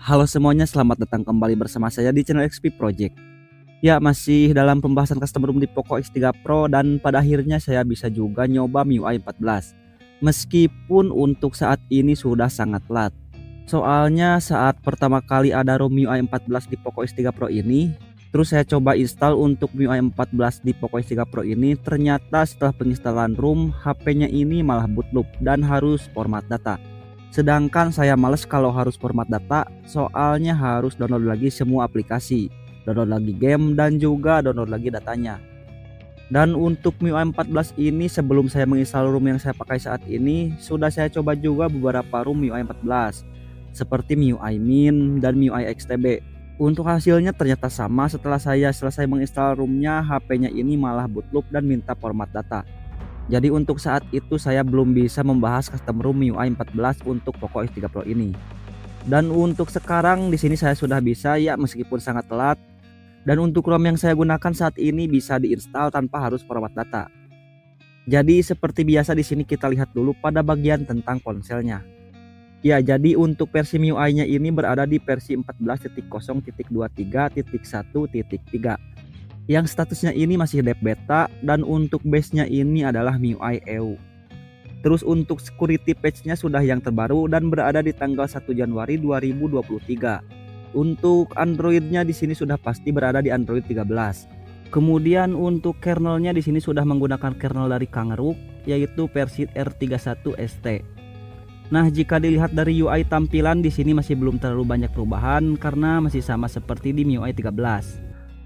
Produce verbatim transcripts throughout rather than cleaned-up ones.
Halo semuanya, selamat datang kembali bersama saya di channel X P Project. Ya, masih dalam pembahasan custom room di Poco X tiga Pro, dan pada akhirnya saya bisa juga nyoba M I U I empat belas. Meskipun untuk saat ini sudah sangat telat. Soalnya saat pertama kali ada ROM M I U I empat belas di Poco X tiga Pro ini, terus saya coba install untuk M I U I empat belas di Poco X tiga Pro ini, ternyata setelah penginstalan ROM, H P-nya ini malah boot loop dan harus format data. Sedangkan saya males kalau harus format data, soalnya harus download lagi semua aplikasi, download lagi game, dan juga download lagi datanya. Dan untuk M I U I empat belas ini, sebelum saya menginstal ROM yang saya pakai saat ini, sudah saya coba juga beberapa ROM M I U I empat belas, seperti M I U I Min dan M I U I X T B. Untuk hasilnya ternyata sama, setelah saya selesai menginstal ROM-nya, H P-nya ini malah boot loop dan minta format data. Jadi untuk saat itu saya belum bisa membahas custom ROM M I U I empat belas untuk Poco X tiga Pro ini. Dan untuk sekarang di sini saya sudah bisa, ya meskipun sangat telat. Dan untuk ROM yang saya gunakan saat ini bisa diinstal tanpa harus format data. Jadi seperti biasa di sini kita lihat dulu pada bagian tentang ponselnya. Ya, jadi untuk versi M I U I-nya ini berada di versi empat belas titik nol titik dua puluh tiga titik satu titik tiga yang statusnya ini masih dev beta, dan untuk base-nya ini adalah M I U I E U. Terus untuk security patch-nya sudah yang terbaru dan berada di tanggal satu Januari dua ribu dua puluh tiga. Untuk Android-nya di sini sudah pasti berada di Android tiga belas. Kemudian untuk kernel-nya di sini sudah menggunakan kernel dari Kangaroo, yaitu versi R tiga puluh satu S T. Nah, jika dilihat dari U I tampilan di sini masih belum terlalu banyak perubahan karena masih sama seperti di M I U I tiga belas.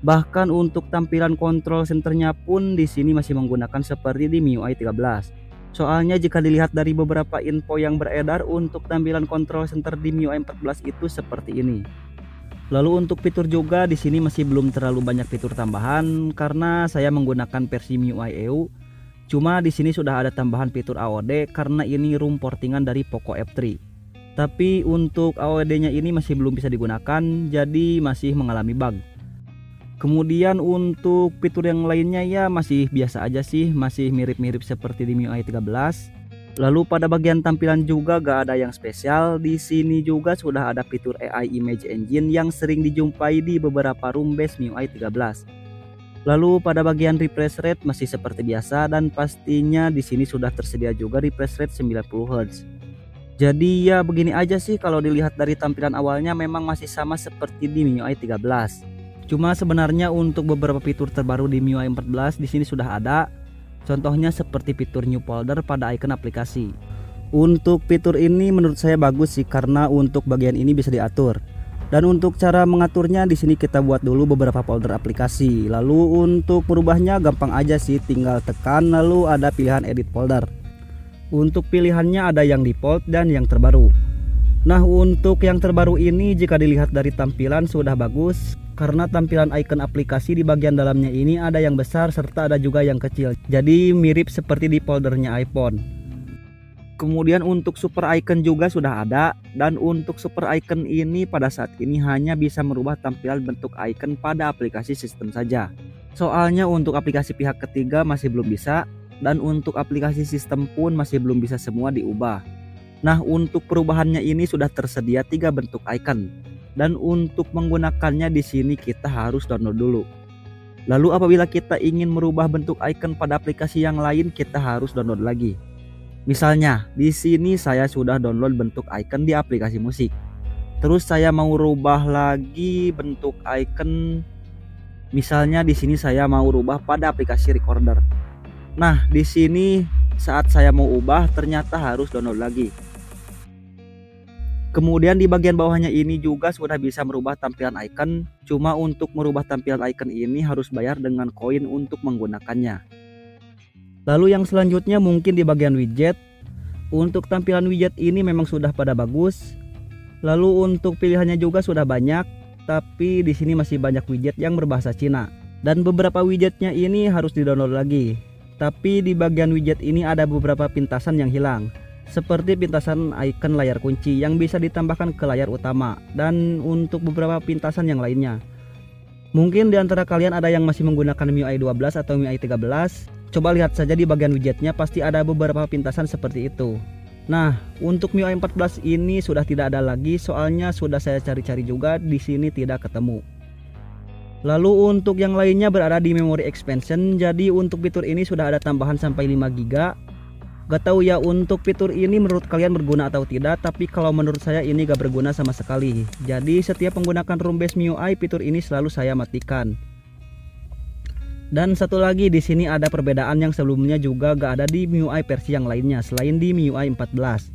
Bahkan untuk tampilan control centernya pun di sini masih menggunakan seperti di M I U I tiga belas. Soalnya jika dilihat dari beberapa info yang beredar, untuk tampilan control center di M I U I empat belas itu seperti ini. Lalu untuk fitur juga di sini masih belum terlalu banyak fitur tambahan karena saya menggunakan versi M I U I E U. Cuma di sini sudah ada tambahan fitur A O D karena ini ROM portingan dari Poco F tiga. Tapi untuk A O D-nya ini masih belum bisa digunakan, jadi masih mengalami bug. Kemudian untuk fitur yang lainnya ya masih biasa aja sih, masih mirip-mirip seperti di M I U I tiga belas. Lalu pada bagian tampilan juga gak ada yang spesial. Di sini juga sudah ada fitur A I Image Engine yang sering dijumpai di beberapa ROM base M I U I tiga belas. Lalu pada bagian refresh rate masih seperti biasa, dan pastinya di sini sudah tersedia juga refresh rate sembilan puluh hertz. Jadi ya begini aja sih kalau dilihat dari tampilan awalnya, memang masih sama seperti di M I U I tiga belas. Cuma sebenarnya untuk beberapa fitur terbaru di M I U I empat belas di sini sudah ada. Contohnya seperti fitur new folder pada icon aplikasi. Untuk fitur ini menurut saya bagus sih karena untuk bagian ini bisa diatur. Dan untuk cara mengaturnya di sini kita buat dulu beberapa folder aplikasi. Lalu untuk merubahnya gampang aja sih, tinggal tekan lalu ada pilihan edit folder. Untuk pilihannya ada yang default dan yang terbaru. Nah, untuk yang terbaru ini jika dilihat dari tampilan sudah bagus karena tampilan icon aplikasi di bagian dalamnya ini ada yang besar serta ada juga yang kecil. Jadi mirip seperti di foldernya iPhone. Kemudian untuk super icon juga sudah ada, dan untuk super icon ini pada saat ini hanya bisa merubah tampilan bentuk icon pada aplikasi sistem saja. Soalnya untuk aplikasi pihak ketiga masih belum bisa, dan untuk aplikasi sistem pun masih belum bisa semua diubah. Nah, untuk perubahannya ini sudah tersedia tiga bentuk icon, dan untuk menggunakannya di sini kita harus download dulu. Lalu apabila kita ingin merubah bentuk icon pada aplikasi yang lain, kita harus download lagi. Misalnya, di sini saya sudah download bentuk icon di aplikasi musik. Terus saya mau rubah lagi bentuk icon. Misalnya di sini saya mau rubah pada aplikasi recorder. Nah, di sini saat saya mau ubah ternyata harus download lagi. Kemudian di bagian bawahnya ini juga sudah bisa merubah tampilan icon. Cuma untuk merubah tampilan icon ini harus bayar dengan koin untuk menggunakannya. Lalu yang selanjutnya mungkin di bagian widget. Untuk tampilan widget ini memang sudah pada bagus. Lalu untuk pilihannya juga sudah banyak, tapi di sini masih banyak widget yang berbahasa Cina. Dan beberapa widgetnya ini harus di-download lagi. Tapi di bagian widget ini ada beberapa pintasan yang hilang, seperti pintasan icon layar kunci yang bisa ditambahkan ke layar utama, dan untuk beberapa pintasan yang lainnya. Mungkin di antara kalian ada yang masih menggunakan M I U I dua belas atau M I U I tiga belas. Coba lihat saja di bagian widgetnya, pasti ada beberapa pintasan seperti itu. Nah, untuk M I U I empat belas ini sudah tidak ada lagi, soalnya sudah saya cari-cari juga, di sini tidak ketemu. Lalu untuk yang lainnya berada di memory expansion. Jadi untuk fitur ini sudah ada tambahan sampai lima giga. Gak tahu ya untuk fitur ini menurut kalian berguna atau tidak, tapi kalau menurut saya ini gak berguna sama sekali. Jadi setiap menggunakan ROM base M I U I, fitur ini selalu saya matikan. Dan satu lagi, di sini ada perbedaan yang sebelumnya juga gak ada di M I U I versi yang lainnya selain di M I U I empat belas.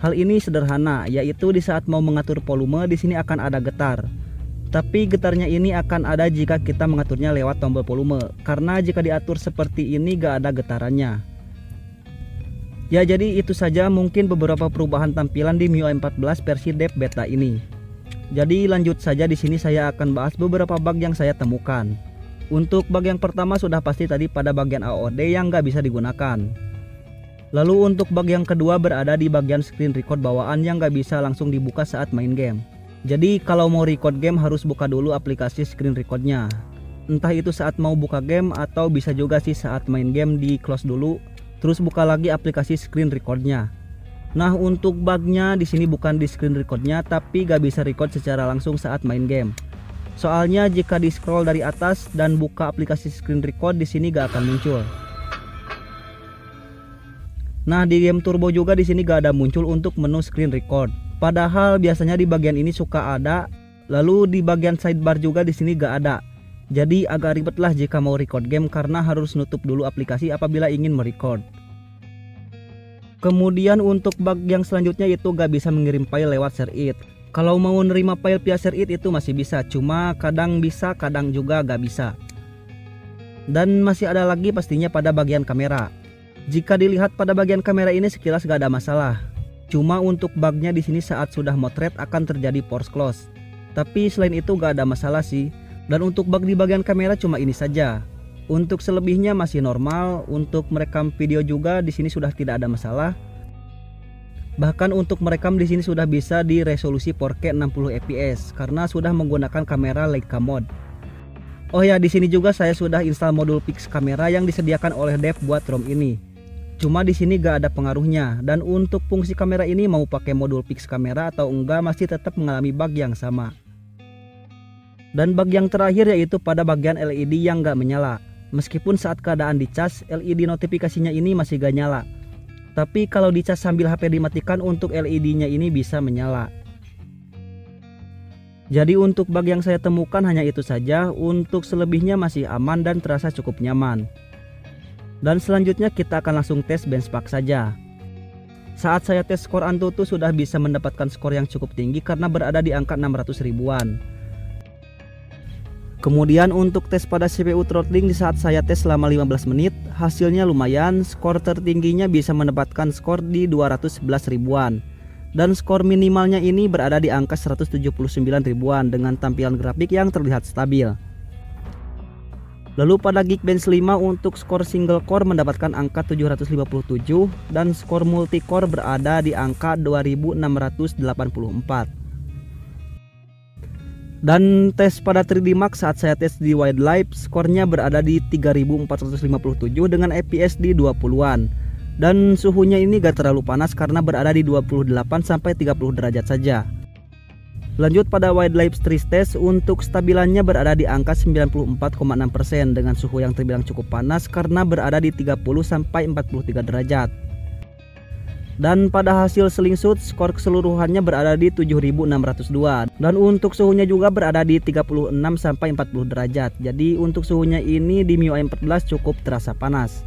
Hal ini sederhana, yaitu di saat mau mengatur volume di sini akan ada getar. Tapi getarnya ini akan ada jika kita mengaturnya lewat tombol volume, karena jika diatur seperti ini gak ada getarannya. Ya, jadi itu saja mungkin beberapa perubahan tampilan di M I U I empat belas versi dev beta ini. Jadi lanjut saja, di sini saya akan bahas beberapa bug yang saya temukan. Untuk bug yang pertama sudah pasti tadi pada bagian A O D yang gak bisa digunakan. Lalu untuk bug yang kedua berada di bagian screen record bawaan yang gak bisa langsung dibuka saat main game. Jadi kalau mau record game harus buka dulu aplikasi screen recordnya. Entah itu saat mau buka game atau bisa juga sih saat main game di close dulu, terus buka lagi aplikasi screen recordnya. Nah, untuk bugnya di sini bukan di screen recordnya, tapi gak bisa record secara langsung saat main game. Soalnya jika di scroll dari atas dan buka aplikasi screen record di sini gak akan muncul. Nah, di game turbo juga di sini gak ada muncul untuk menu screen record. Padahal biasanya di bagian ini suka ada, lalu di bagian sidebar juga di sini gak ada. Jadi agak ribet lah jika mau record game karena harus nutup dulu aplikasi apabila ingin merecord. Kemudian untuk bug yang selanjutnya itu gak bisa mengirim file lewat share it. Kalau mau nerima file via share it itu masih bisa, cuma kadang bisa kadang juga gak bisa. Dan masih ada lagi pastinya pada bagian kamera. Jika dilihat pada bagian kamera ini sekilas gak ada masalah. Cuma untuk bugnya di sini saat sudah motret akan terjadi force close. Tapi selain itu gak ada masalah sih. Dan untuk bug di bagian kamera cuma ini saja. Untuk selebihnya masih normal. Untuk merekam video juga di sini sudah tidak ada masalah. Bahkan untuk merekam di sini sudah bisa di resolusi empat K enam puluh F P S karena sudah menggunakan kamera Leica mode. Oh ya, di sini juga saya sudah install modul fix kamera yang disediakan oleh dev buat ROM ini. Cuma di sini gak ada pengaruhnya, dan untuk fungsi kamera ini mau pakai modul fix kamera atau enggak masih tetap mengalami bug yang sama. Dan bug yang terakhir yaitu pada bagian L E D yang gak menyala. Meskipun saat keadaan dicas, L E D notifikasinya ini masih gak nyala. Tapi kalau dicas sambil H P dimatikan untuk L E D-nya ini bisa menyala. Jadi untuk bug yang saya temukan hanya itu saja. Untuk selebihnya masih aman dan terasa cukup nyaman. Dan selanjutnya kita akan langsung tes benchmark saja. Saat saya tes skor Antutu sudah bisa mendapatkan skor yang cukup tinggi karena berada di angka enam ratus ribuan. Kemudian untuk tes pada C P U Throttling di saat saya tes selama lima belas menit, hasilnya lumayan, skor tertingginya bisa mendapatkan skor di dua ratus sebelas ribuan. Dan skor minimalnya ini berada di angka seratus tujuh puluh sembilan ribuan dengan tampilan grafik yang terlihat stabil. Lalu pada Geekbench lima untuk skor single core mendapatkan angka tujuh ratus lima puluh tujuh dan skor multi core berada di angka dua ribu enam ratus delapan puluh empat. Dan tes pada three D mark saat saya tes di wildlife skornya berada di tiga ribu empat ratus lima puluh tujuh dengan F P S di dua puluhan. Dan suhunya ini gak terlalu panas karena berada di dua puluh delapan sampai tiga puluh derajat saja. Lanjut pada wildlife stress test untuk stabilannya berada di angka sembilan puluh empat koma enam persen dengan suhu yang terbilang cukup panas karena berada di tiga puluh sampai empat puluh tiga derajat. Dan pada hasil slingshot skor keseluruhannya berada di tujuh ribu enam ratus dua dan untuk suhunya juga berada di tiga puluh enam sampai empat puluh derajat. Jadi untuk suhunya ini di M I U I empat belas cukup terasa panas.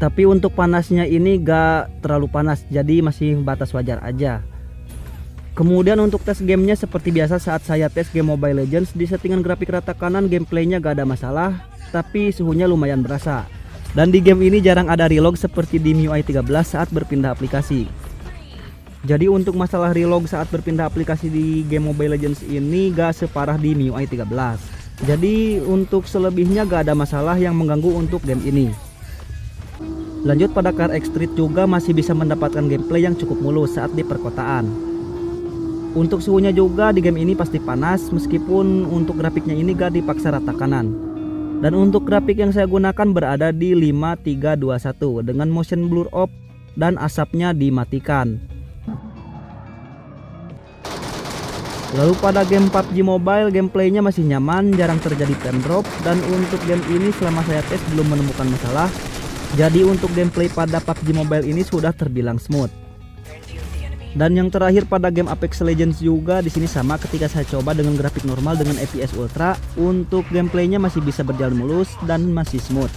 Tapi untuk panasnya ini gak terlalu panas, jadi masih batas wajar aja. Kemudian untuk tes gamenya seperti biasa saat saya tes game Mobile Legends di settingan grafik rata kanan gameplaynya gak ada masalah, tapi suhunya lumayan berasa. Dan di game ini jarang ada relog seperti di M I U I tiga belas saat berpindah aplikasi. Jadi untuk masalah relog saat berpindah aplikasi di game Mobile Legends ini gak separah di M I U I tiga belas. Jadi untuk selebihnya gak ada masalah yang mengganggu untuk game ini. Lanjut pada Car X Street juga masih bisa mendapatkan gameplay yang cukup mulus saat di perkotaan. Untuk suhunya juga di game ini pasti panas, meskipun untuk grafiknya ini gak dipaksa rata kanan. Dan untuk grafik yang saya gunakan berada di lima tiga dua satu dengan motion blur off dan asapnya dimatikan. Lalu pada game P U B G Mobile, gameplaynya masih nyaman, jarang terjadi time drop, dan untuk game ini selama saya tes belum menemukan masalah. Jadi untuk gameplay pada P U B G Mobile ini sudah terbilang smooth. Dan yang terakhir pada game Apex Legends juga di sini sama, ketika saya coba dengan grafik normal dengan F P S Ultra, untuk gameplaynya masih bisa berjalan mulus dan masih smooth.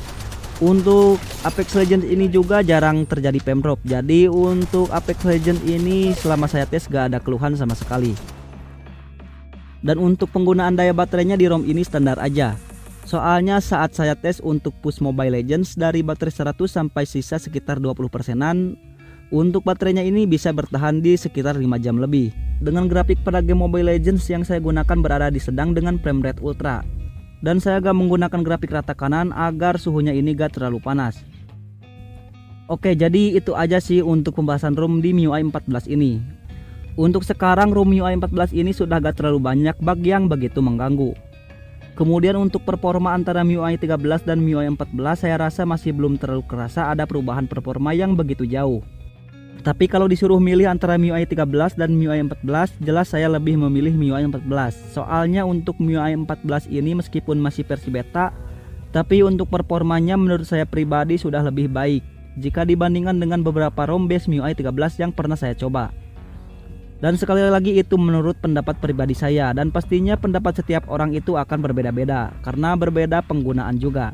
Untuk Apex Legends ini juga jarang terjadi pem drop. Jadi untuk Apex Legends ini selama saya tes gak ada keluhan sama sekali. Dan untuk penggunaan daya baterainya di ROM ini standar aja. Soalnya saat saya tes untuk push Mobile Legends dari baterai seratus sampai sisa sekitar dua puluh persenan, untuk baterainya ini bisa bertahan di sekitar lima jam lebih. Dengan grafik pada game Mobile Legends yang saya gunakan berada di sedang dengan frame rate ultra. Dan saya gak menggunakan grafik rata kanan agar suhunya ini gak terlalu panas. Oke, jadi itu aja sih untuk pembahasan ROM di M I U I empat belas ini. Untuk sekarang ROM M I U I empat belas ini sudah gak terlalu banyak bug yang begitu mengganggu. Kemudian untuk performa antara M I U I tiga belas dan M I U I empat belas saya rasa masih belum terlalu kerasa ada perubahan performa yang begitu jauh. Tapi kalau disuruh milih antara M I U I tiga belas dan M I U I empat belas, jelas saya lebih memilih M I U I empat belas. Soalnya untuk M I U I empat belas ini meskipun masih versi beta, tapi untuk performanya menurut saya pribadi sudah lebih baik jika dibandingkan dengan beberapa ROM base M I U I tiga belas yang pernah saya coba. Dan sekali lagi itu menurut pendapat pribadi saya, dan pastinya pendapat setiap orang itu akan berbeda-beda karena berbeda penggunaan juga.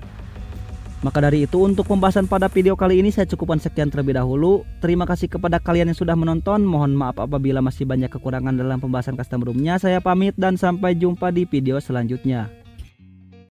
Maka dari itu untuk pembahasan pada video kali ini saya cukupkan sekian terlebih dahulu. Terima kasih kepada kalian yang sudah menonton. Mohon maaf apabila masih banyak kekurangan dalam pembahasan custom roomnya. Saya pamit dan sampai jumpa di video selanjutnya.